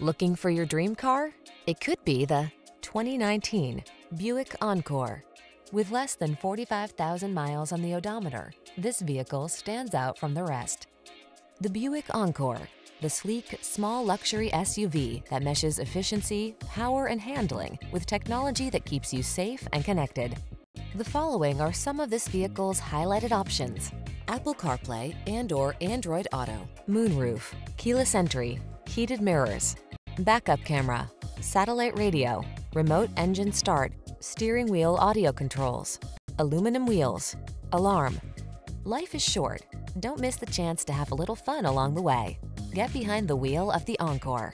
Looking for your dream car? It could be the 2019 Buick Encore. With less than 45,000 miles on the odometer, this vehicle stands out from the rest. The Buick Encore, the sleek, small luxury SUV that meshes efficiency, power, and handling with technology that keeps you safe and connected. The following are some of this vehicle's highlighted options: Apple CarPlay and/or Android Auto, moonroof, keyless entry, heated mirrors, backup camera, satellite radio, remote engine start, steering wheel audio controls, aluminum wheels, alarm. Life is short. Don't miss the chance to have a little fun along the way. Get behind the wheel of the Encore.